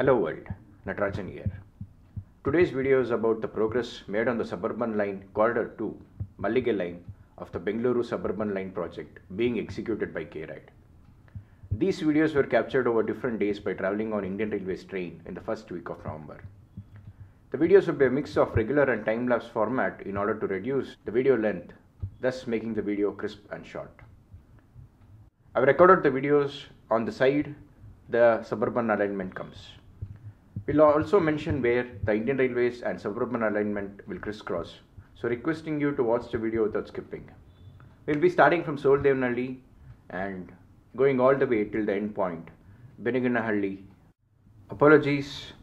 Hello world, Natarajan here. Today's video is about the progress made on the Suburban Line Corridor 2, Mallige line of the Bengaluru Suburban Line project being executed by K-Ride. These videos were captured over different days by travelling on Indian Railways train in the first week of November. The videos will be a mix of regular and time-lapse format in order to reduce the video length, thus making the video crisp and short. I've recorded the videos on the side the suburban alignment comes. We'll also mention where the Indian Railways and suburban alignment will crisscross, so requesting you to watch the video without skipping. We'll be starting from Soladevanahalli and going all the way till the end point, Benniganahalli. Apologies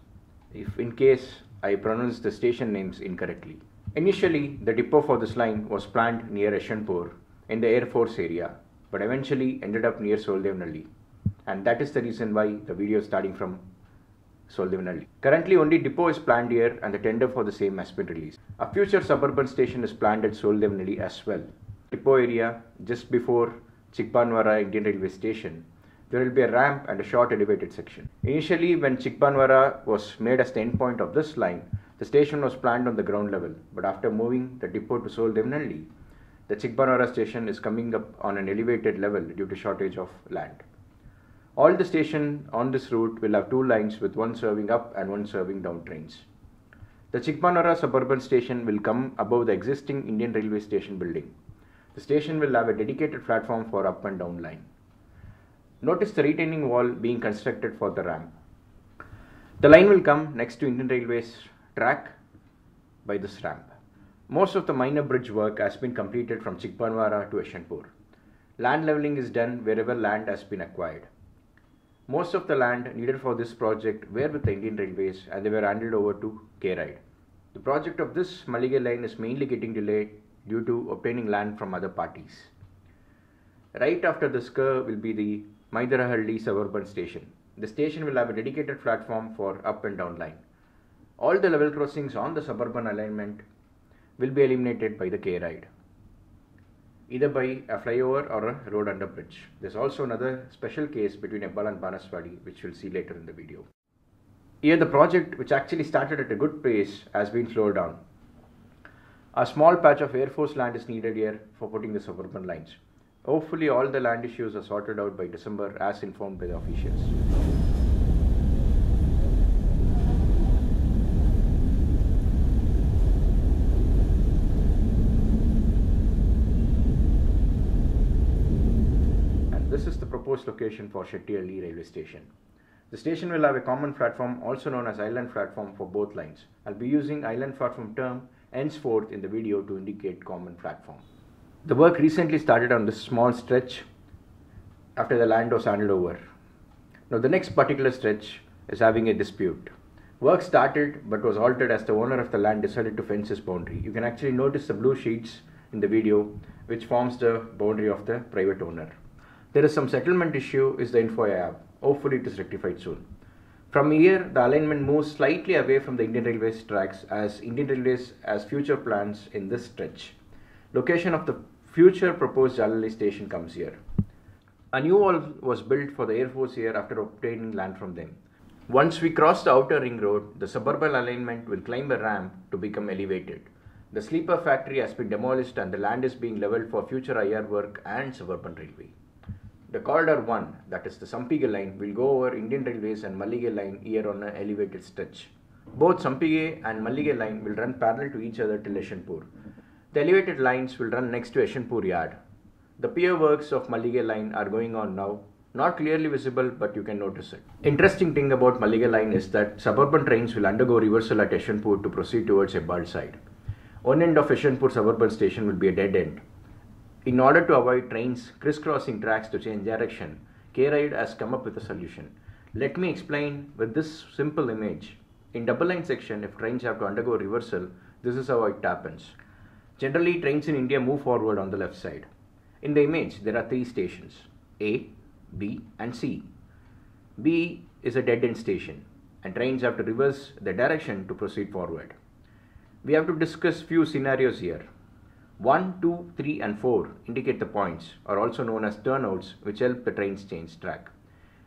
if in case I pronounce the station names incorrectly. Initially, the depot for this line was planned near Ashanpur in the Air Force area, but eventually ended up near Soladevanahalli, and that is the reason why the video is starting from Soladevanahalli. Currently only depot is planned here and the tender for the same has been released. A future suburban station is planned at Soladevanahalli as well. Depot area just before Chikkabanavara Indian Railway Station, there will be a ramp and a short elevated section. Initially when Chikkabanavara was made as the end point of this line, the station was planned on the ground level, but after moving the depot to Soladevanahalli, the Chikkabanavara station is coming up on an elevated level due to shortage of land. All the station on this route will have two lines with one serving up and one serving down trains. The Chikkabanavara suburban station will come above the existing Indian Railway Station building. The station will have a dedicated platform for up and down line. Notice the retaining wall being constructed for the ramp. The line will come next to Indian Railways track by this ramp. Most of the minor bridge work has been completed from Chikkabanavara to Ashanpur. Land leveling is done wherever land has been acquired. Most of the land needed for this project were with the Indian Railways and they were handed over to K-Ride. The project of this Mallige line is mainly getting delayed due to obtaining land from other parties. Right after this curve will be the Maidarahalli suburban station. The station will have a dedicated platform for up and down line. All the level crossings on the suburban alignment will be eliminated by the K-Ride, either by a flyover or a road under bridge. There's also another special case between Ebal and Banaswadi, which we'll see later in the video. Here the project, which actually started at a good pace, has been slowed down. A small patch of Air Force land is needed here for putting the suburban lines. Hopefully all the land issues are sorted out by December as informed by the officials. This is the proposed location for Shettihalli railway station. The station will have a common platform also known as island platform for both lines. I'll be using island platform term henceforth in the video to indicate common platform. The work recently started on this small stretch after the land was handed over. Now the next particular stretch is having a dispute. Work started but was halted as the owner of the land decided to fence his boundary. You can actually notice the blue sheets in the video which forms the boundary of the private owner. There is some settlement issue is the info I have. Hopefully it is rectified soon. From here the alignment moves slightly away from the Indian Railways tracks as Indian Railways has future plans in this stretch. Location of the future proposed Jalali station comes here. A new wall was built for the Air Force here after obtaining land from them. Once we cross the outer ring road, the suburban alignment will climb a ramp to become elevated. The sleeper factory has been demolished and the land is being leveled for future IR work and suburban railway. The Corridor 1, that is the Sampige line, will go over Indian Railways and Mallige line here on an elevated stretch. Both Sampige and Mallige line will run parallel to each other till Ashanpur. The elevated lines will run next to Ashanpur yard. The pier works of Mallige line are going on now, not clearly visible but you can notice it. Interesting thing about Mallige line is that suburban trains will undergo reversal at Ashanpur to proceed towards Ebal side. One end of Ashanpur suburban station will be a dead end. In order to avoid trains crisscrossing tracks to change direction, K-Ride has come up with a solution. Let me explain with this simple image. In double line section, if trains have to undergo reversal, this is how it happens. Generally, trains in India move forward on the left side. In the image, there are three stations, A, B and C. B is a dead-end station and trains have to reverse the direction to proceed forward. We have to discuss few scenarios here. 1, 2, 3 and 4 indicate the points, are also known as turnouts, which help the trains change track.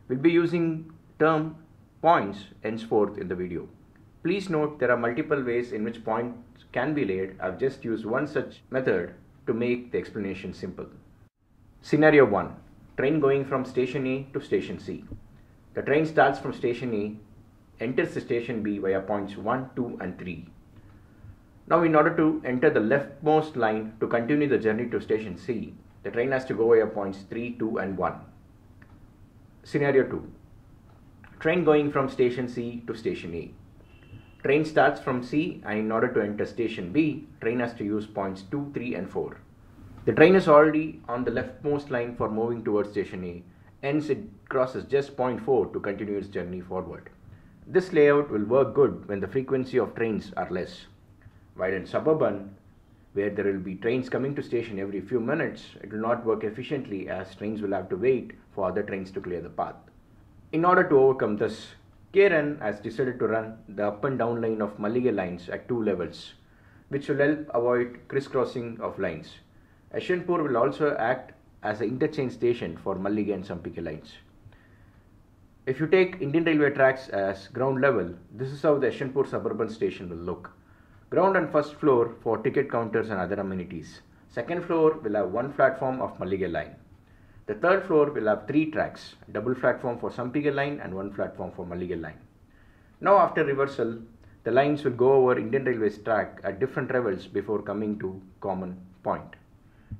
We'll be using term points henceforth in the video. Please note there are multiple ways in which points can be laid. I've just used one such method to make the explanation simple. Scenario 1. Train going from station A to station C. The train starts from station A, enters the station B via points 1, 2 and 3. Now in order to enter the leftmost line to continue the journey to station C, the train has to go via points 3, 2 and 1. Scenario 2. Train going from station C to station A. Train starts from C and in order to enter station B, train has to use points 2, 3 and 4. The train is already on the leftmost line for moving towards station A, hence it crosses just point 4 to continue its journey forward. This layout will work good when the frequency of trains are less. While in suburban, where there will be trains coming to station every few minutes, it will not work efficiently as trains will have to wait for other trains to clear the path. In order to overcome this, K-Run has decided to run the up and down line of Mallige lines at two levels, which will help avoid crisscrossing of lines. Ashanpur will also act as an interchange station for Mallige and Sampige lines. If you take Indian Railway tracks as ground level, this is how the Ashanpur suburban station will look. Ground and first floor for ticket counters and other amenities. Second floor will have one platform of Mallige line. The third floor will have three tracks, double platform for Sampige line and one platform for Mallige line. Now after reversal, the lines will go over Indian Railways track at different levels before coming to common point.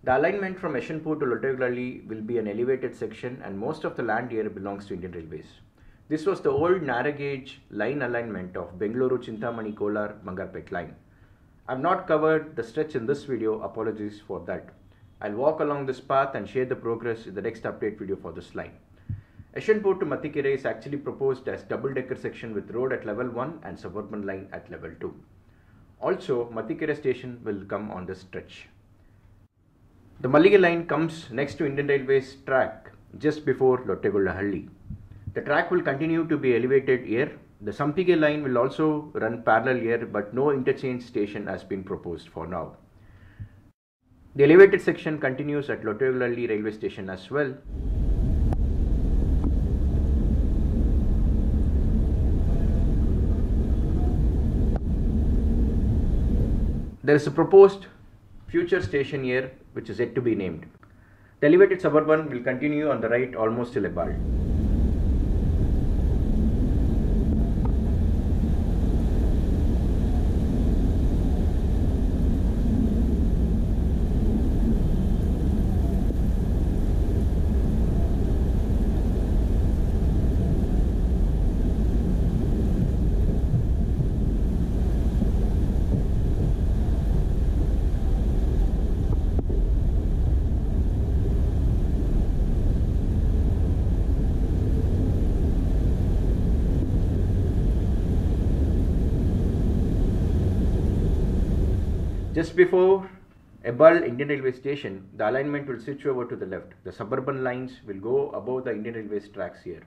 The alignment from Ashanpur to Lottegollahalli will be an elevated section and most of the land here belongs to Indian Railways. This was the old narrow gauge line alignment of Bengaluru-Chintamani-Kolar-Mangarpet line. I have not covered the stretch in this video, apologies for that. I'll walk along this path and share the progress in the next update video for this line. Ashanpur to Mathikirai is actually proposed as double-decker section with road at level 1 and suburban line at level 2. Also, Mathikirai station will come on this stretch. The Mallige line comes next to Indian Railways track just before Lottegollahalli. The track will continue to be elevated here. The Sampige line will also run parallel here, but no interchange station has been proposed for now. The elevated section continues at Lottevillaldi railway station as well. There is a proposed future station here which is yet to be named. The elevated suburban will continue on the right almost till Ebal. Just before Ebal Indian Railway Station, the alignment will switch over to the left. The suburban lines will go above the Indian Railways tracks here.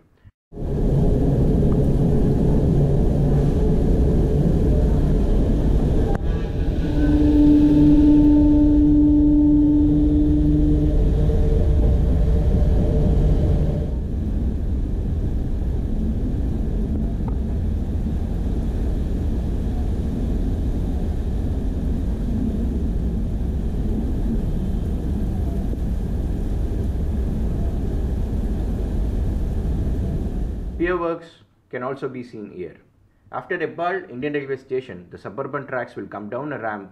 Pier works can also be seen here. After Ebal Indian Railway Station, the suburban tracks will come down a ramp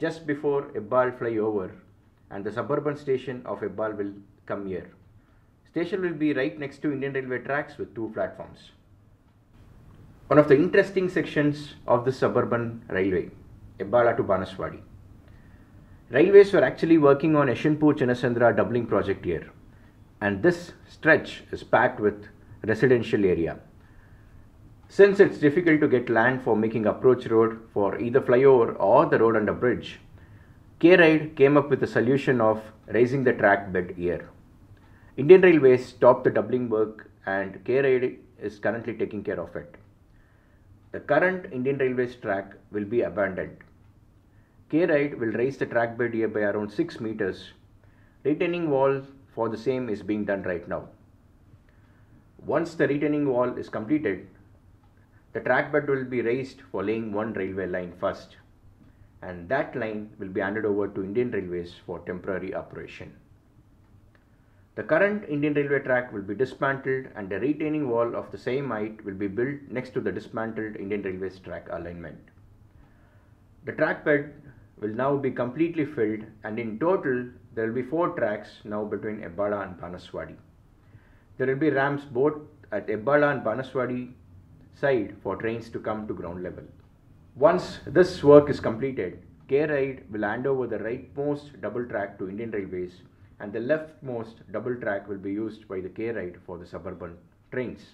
just before Ebal flyover, and the suburban station of Ebal will come here. Station will be right next to Indian Railway tracks with two platforms. One of the interesting sections of the suburban railway, Ebal to Banaswadi. Railways were actually working on Ashinpur Channasandra doubling project here, and this stretch is packed with residential area. Since it's difficult to get land for making approach road for either flyover or the road under bridge, K-Ride came up with a solution of raising the track bed here. Indian Railways stopped the doubling work and K-Ride is currently taking care of it. The current Indian Railways track will be abandoned. K-Ride will raise the track bed here by around 6 meters. Retaining wall for the same is being done right now. Once the retaining wall is completed, The track bed will be raised for laying one railway line first, and that line will be handed over to Indian Railways for temporary operation. The current Indian Railway track will be dismantled and a retaining wall of the same height will be built next to the dismantled Indian Railways track alignment. The track bed will now be completely filled, and in total there will be 4 tracks now between Ebal and Banaswadi. There will be ramps both at Ebal and Banaswadi side for trains to come to ground level. Once this work is completed, K-Ride will hand over the rightmost double track to Indian Railways, and the leftmost double track will be used by the K-Ride for the suburban trains.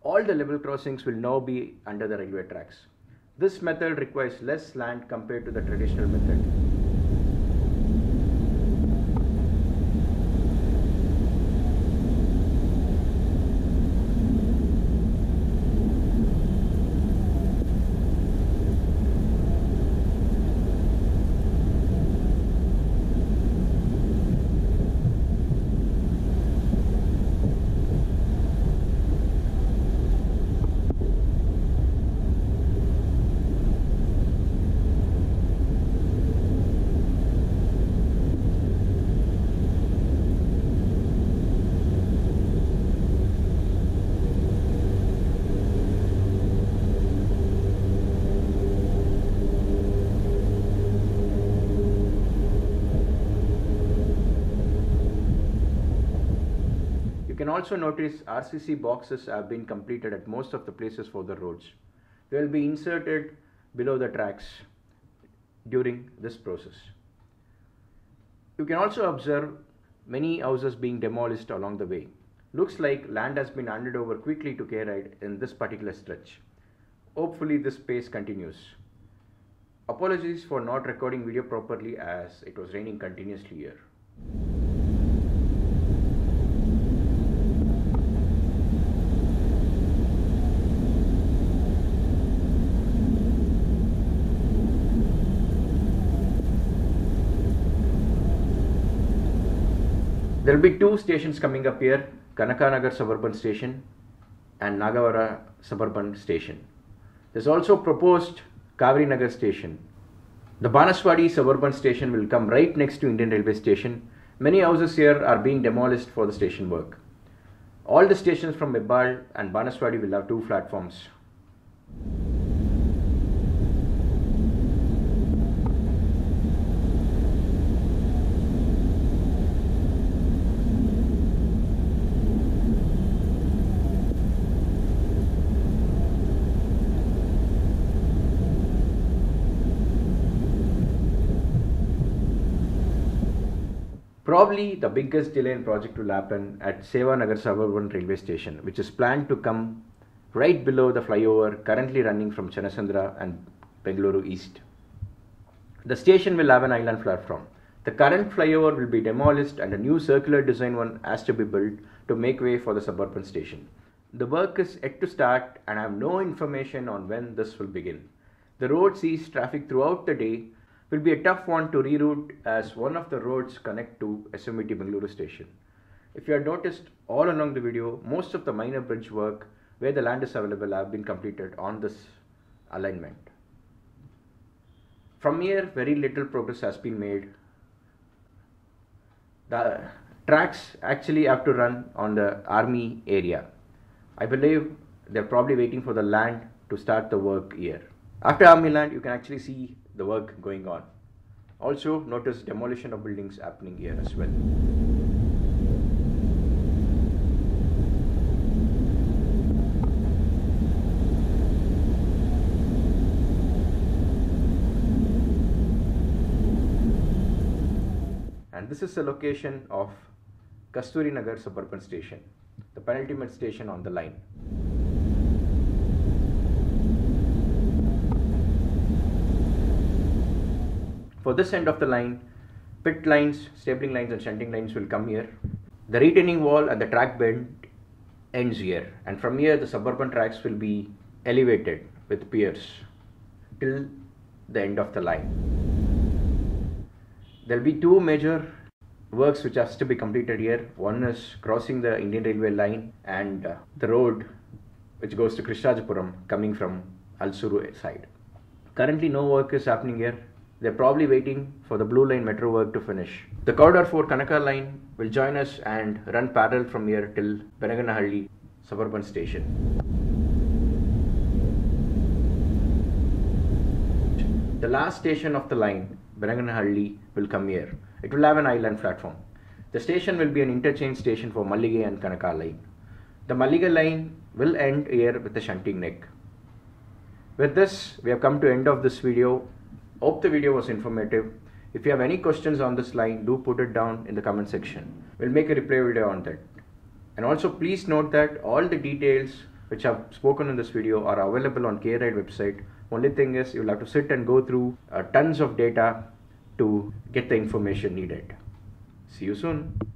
All the level crossings will now be under the railway tracks. This method requires less land compared to the traditional method. You can also notice RCC boxes have been completed at most of the places for the roads. They will be inserted below the tracks during this process. You can also observe many houses being demolished along the way. Looks like land has been handed over quickly to K-Ride in this particular stretch. Hopefully this pace continues. Apologies for not recording video properly as it was raining continuously here. There will be 2 stations coming up here, Kanaka Nagar Suburban Station and Nagawara Suburban Station. There is also proposed Kaveri Nagar Station. The Banaswadi Suburban Station will come right next to Indian Railway Station. Many houses here are being demolished for the station work. All the stations from Ebal and Banaswadi will have 2 platforms. Probably the biggest delay in project will happen at Sevanagar Suburban Railway Station, which is planned to come right below the flyover currently running from Channasandra and Bengaluru East. The station will have an island platform. The current flyover will be demolished and a new circular design one has to be built to make way for the suburban station. The work is yet to start and I have no information on when this will begin. The road sees traffic throughout the day. Will be a tough one to reroute as one of the roads connect to SMVT Bengaluru station. If you have noticed all along the video, most of the minor bridge work where the land is available have been completed on this alignment. From here, very little progress has been made. The tracks actually have to run on the army area. I believe they are probably waiting for the land to start the work here. After army land, you can actually see the work going on. Also notice demolition of buildings happening here as well. And this is the location of Kasturi Nagar Suburban Station, the penultimate station on the line. For this end of the line, pit lines, stapling lines and shunting lines will come here. The retaining wall and the track bed ends here, and from here the suburban tracks will be elevated with piers till the end of the line. There will be 2 major works which has to be completed here. One is crossing the Indian Railway line and the road which goes to Krishnarajapuram coming from Halsuru side. Currently no work is happening here. They're probably waiting for the Blue Line metro work to finish. The corridor for Kanaka line will join us and run parallel from here till Benniganahalli suburban station. The last station of the line, Benniganahalli, will come here. It will have an island platform. The station will be an interchange station for Mallige and Kanaka line. The Mallige line will end here with a shunting neck. With this, we have come to end of this video. Hope the video was informative. If you have any questions on this line, do put it down in the comment section. We'll make a replay video on that. And also please note that all the details which I've spoken in this video are available on K-Ride website. Only thing is you'll have to sit and go through tons of data to get the information needed. See you soon.